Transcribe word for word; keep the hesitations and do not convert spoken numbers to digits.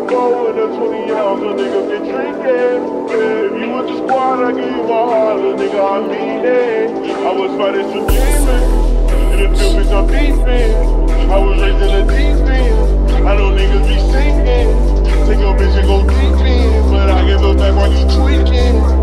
I'm going to twenty hours, a nigga been drinking. If you with the squad, I give you my heart, a nigga, I mean it. I was fighting some demons, and it feels like I'm defense. I was raised in a defense, I know niggas be singing. Take your bitch and go deep in, but I give her back while you tweaking.